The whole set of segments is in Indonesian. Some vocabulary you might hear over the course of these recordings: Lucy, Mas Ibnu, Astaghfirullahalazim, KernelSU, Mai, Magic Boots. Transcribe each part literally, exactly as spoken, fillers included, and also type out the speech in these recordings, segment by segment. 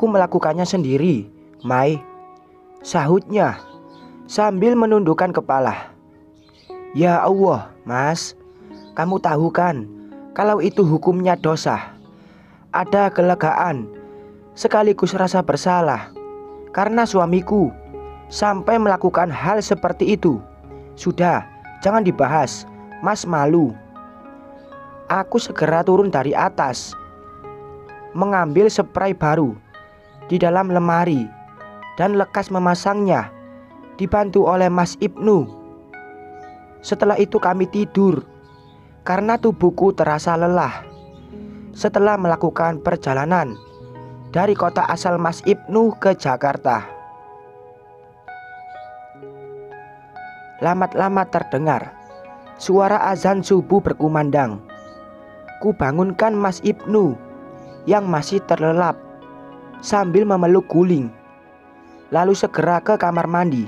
Aku melakukannya sendiri, Mai, sahutnya sambil menundukkan kepala. Ya Allah, Mas, kamu tahu kan kalau itu hukumnya dosa. Ada kelegaan sekaligus rasa bersalah karena suamiku sampai melakukan hal seperti itu. Sudah, jangan dibahas, Mas malu. Aku segera turun dari atas, mengambil spray baru di dalam lemari dan lekas memasangnya, dibantu oleh Mas Ibnu. Setelah itu kami tidur karena tubuhku terasa lelah setelah melakukan perjalanan dari kota asal Mas Ibnu ke Jakarta. Lamat-lamat terdengar suara azan subuh berkumandang. Ku bangunkan Mas Ibnu yang masih terlelap sambil memeluk guling, lalu segera ke kamar mandi,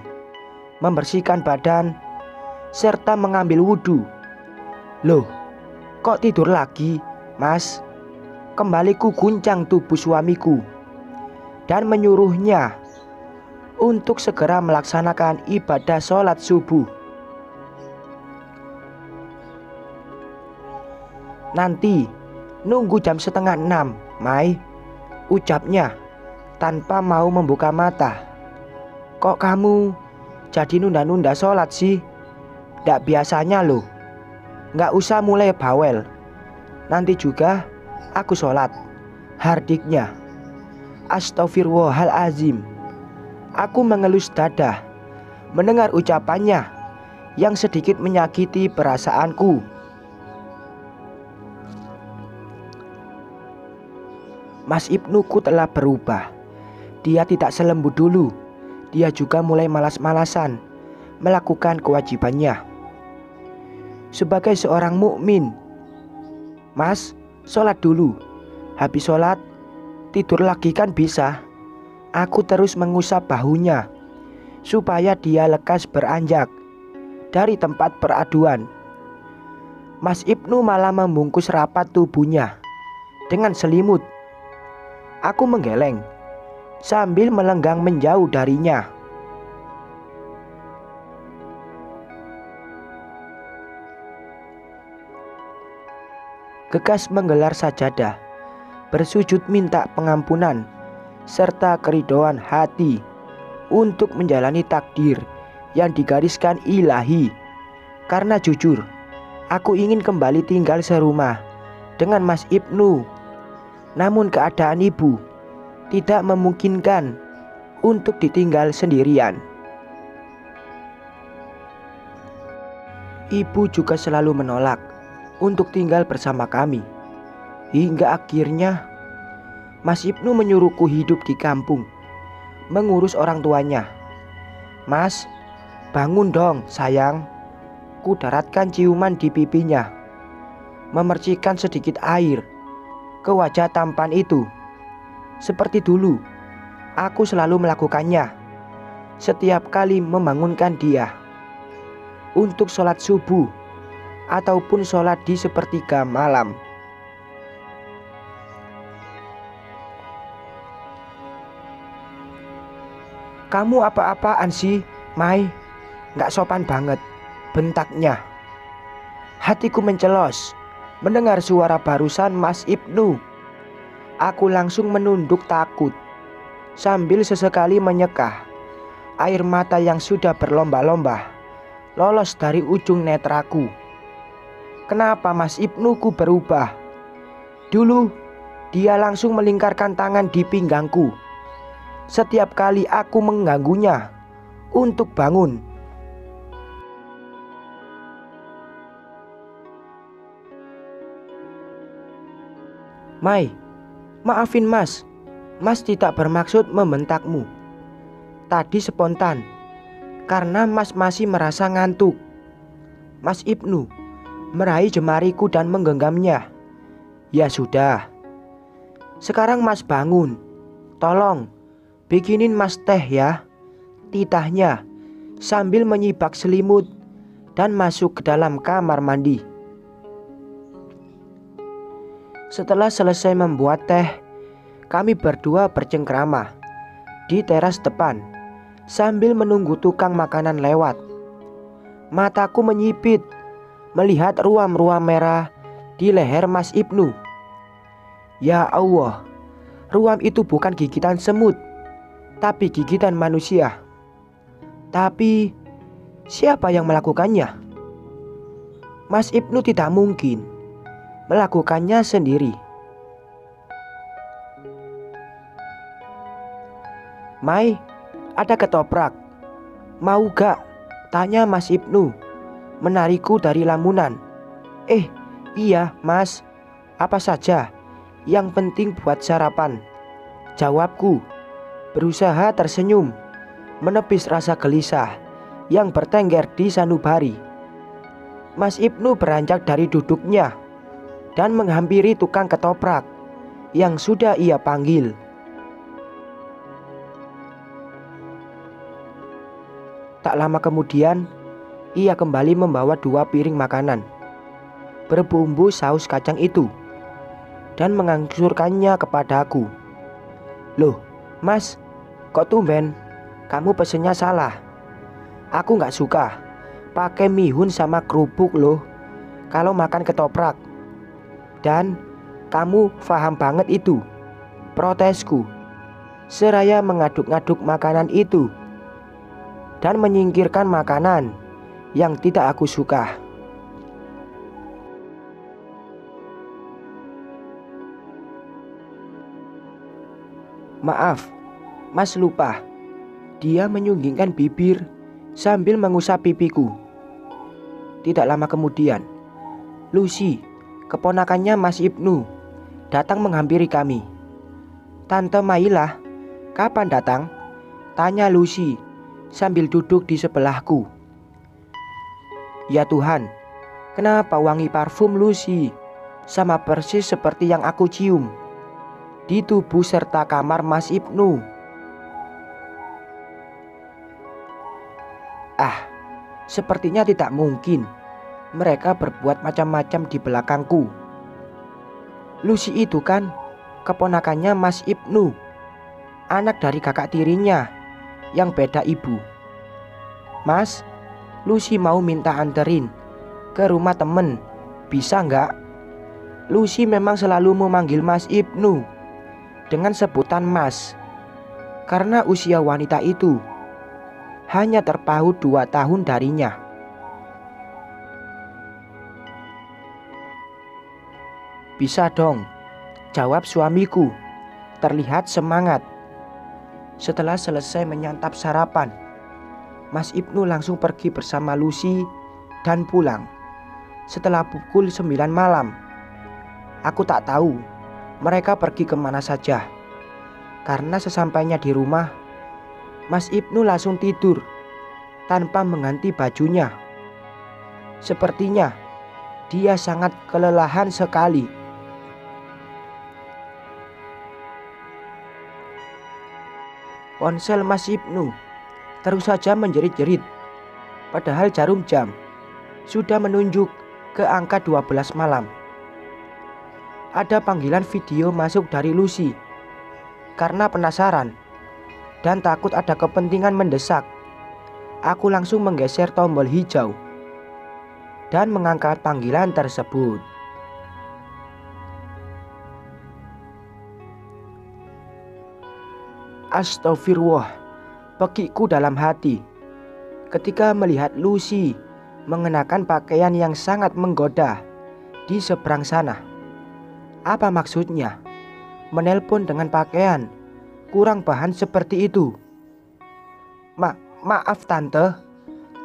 membersihkan badan serta mengambil wudhu. Loh, kok tidur lagi, Mas? Kembali ku guncang tubuh suamiku dan menyuruhnya untuk segera melaksanakan ibadah sholat subuh. Nanti nunggu jam setengah enam, Mai, ucapnya tanpa mau membuka mata. Kok kamu jadi nunda-nunda sholat sih? Nggak biasanya loh. Nggak usah mulai bawel, nanti juga aku sholat, hardiknya. Astaghfirullahalazim. Aku mengelus dada mendengar ucapannya yang sedikit menyakiti perasaanku. Mas Ibnuku telah berubah. Dia tidak selembut dulu. Dia juga mulai malas-malasan melakukan kewajibannya sebagai seorang mukmin. Mas, sholat dulu, habis sholat tidur lagi kan bisa. Aku terus mengusap bahunya supaya dia lekas beranjak dari tempat peraduan. Mas Ibnu malah membungkus rapat tubuhnya dengan selimut. Aku menggeleng sambil melenggang menjauh darinya. Gegas menggelar sajadah, bersujud minta pengampunan serta keridhaan hati untuk menjalani takdir yang digariskan ilahi. Karena jujur, aku ingin kembali tinggal serumah dengan Mas Ibnu. Namun keadaan ibu tidak memungkinkan untuk ditinggal sendirian. Ibu juga selalu menolak untuk tinggal bersama kami. Hingga akhirnya Mas Ibnu menyuruhku hidup di kampung, mengurus orang tuanya. Mas, bangun dong sayang. Ku daratkan ciuman di pipinya, memercikan sedikit air ke wajah tampan itu. Seperti dulu, aku selalu melakukannya setiap kali membangunkan dia untuk sholat subuh ataupun sholat di sepertiga malam. Kamu apa-apaan sih, Mai? Nggak sopan banget, bentaknya. Hatiku mencelos mendengar suara barusan Mas Ibnu. Aku langsung menunduk takut sambil sesekali menyekah air mata yang sudah berlomba-lomba lolos dari ujung netraku. Kenapa Mas Ibnu ku berubah? Dulu dia langsung melingkarkan tangan di pinggangku setiap kali aku mengganggunya untuk bangun. Mai, maafin Mas. Mas tidak bermaksud membentakmu. Tadi spontan karena Mas masih merasa ngantuk. Mas Ibnu meraih jemariku dan menggenggamnya. Ya sudah, sekarang Mas bangun. Tolong bikinin Mas teh ya, titahnya sambil menyibak selimut dan masuk ke dalam kamar mandi. Setelah selesai membuat teh, kami berdua bercengkrama di teras depan sambil menunggu tukang makanan lewat. Mataku menyipit melihat ruam-ruam merah di leher Mas Ibnu. Ya Allah, ruam itu bukan gigitan semut, tapi gigitan manusia. Tapi siapa yang melakukannya? Mas Ibnu tidak mungkin melakukannya sendiri. Mai, ada ketoprak. Mau gak? Tanya Mas Ibnu, menarikku dari lamunan. Eh, iya Mas. Apa saja? Yang penting buat sarapan, jawabku, berusaha tersenyum, menepis rasa gelisah yang bertengger di sanubari. Mas Ibnu beranjak dari duduknya dan menghampiri tukang ketoprak yang sudah ia panggil. Tak lama kemudian, ia kembali membawa dua piring makanan berbumbu saus kacang itu dan mengangsurkannya kepadaku. Loh, Mas, kok tumben? Kamu pesennya salah. Aku nggak suka pakai mihun sama kerupuk loh kalau makan ketoprak. Dan kamu paham banget itu, protesku, seraya mengaduk-aduk makanan itu dan menyingkirkan makanan yang tidak aku suka. Maaf, Mas lupa. Dia menyunggingkan bibir sambil mengusap pipiku. Tidak lama kemudian, Lucy, keponakannya Mas Ibnu, datang menghampiri kami. Tante Mailah, kapan datang? Tanya Lucy sambil duduk di sebelahku. Ya Tuhan, kenapa wangi parfum Lucy sama persis seperti yang aku cium di tubuh serta kamar Mas Ibnu? Ah, sepertinya tidak mungkin mereka berbuat macam-macam di belakangku. Lucy itu kan keponakannya Mas Ibnu, anak dari kakak tirinya yang beda ibu. Mas, Lucy mau minta anterin ke rumah temen, bisa nggak? Lucy memang selalu memanggil Mas Ibnu dengan sebutan Mas, karena usia wanita itu hanya terpaut dua tahun darinya. Bisa dong, jawab suamiku, terlihat semangat. Setelah selesai menyantap sarapan, Mas Ibnu langsung pergi bersama Lucy dan pulang setelah pukul sembilan malam. Aku tak tahu mereka pergi kemana saja, karena sesampainya di rumah, Mas Ibnu langsung tidur tanpa mengganti bajunya. Sepertinya dia sangat kelelahan sekali. Ponsel Mas Ibnu terus saja menjerit-jerit, padahal jarum jam sudah menunjuk ke angka dua belas malam. Ada panggilan video masuk dari Lucy. Karena penasaran dan takut ada kepentingan mendesak, aku langsung menggeser tombol hijau dan mengangkat panggilan tersebut. Astaghfirullah, pekikku dalam hati ketika melihat Lucy mengenakan pakaian yang sangat menggoda di seberang sana. Apa maksudnya menelpon dengan pakaian kurang bahan seperti itu? Ma maaf Tante,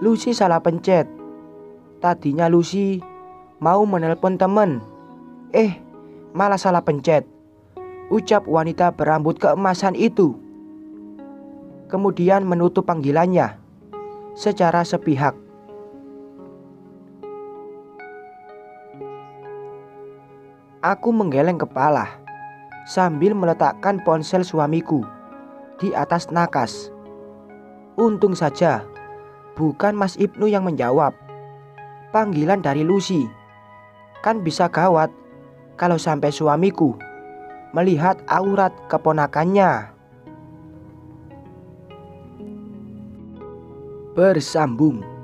Lucy salah pencet. Tadinya Lucy mau menelpon temen, eh malah salah pencet, ucap wanita berambut keemasan itu. Kemudian menutup panggilannya secara sepihak. Aku menggeleng kepala sambil meletakkan ponsel suamiku di atas nakas. Untung saja bukan Mas Ibnu yang menjawab panggilan dari Lucy. Kan bisa gawat kalau sampai suamiku melihat aurat keponakannya. Bersambung.